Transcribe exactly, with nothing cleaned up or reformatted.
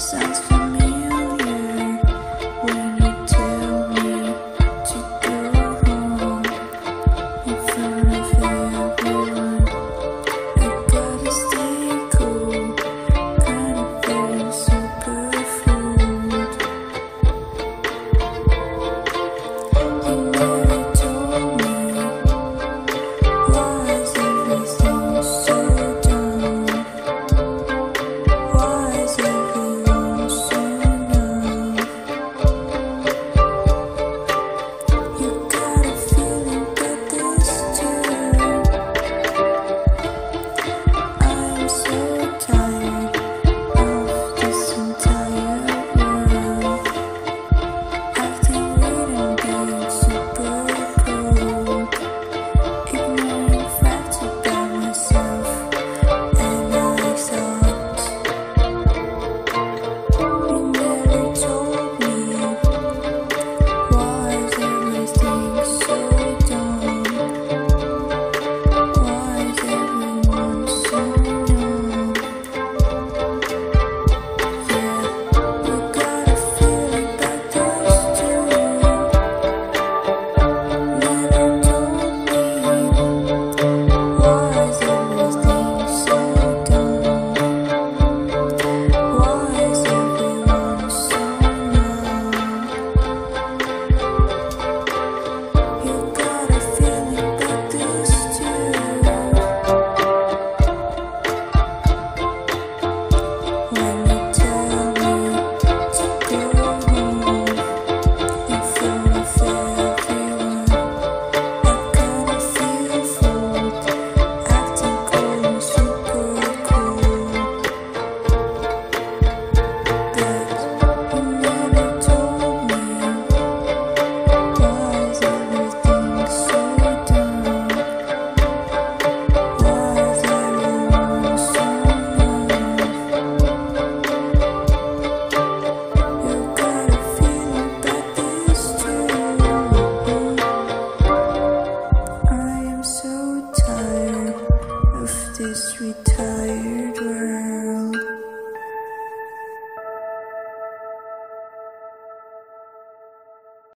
sounds fun.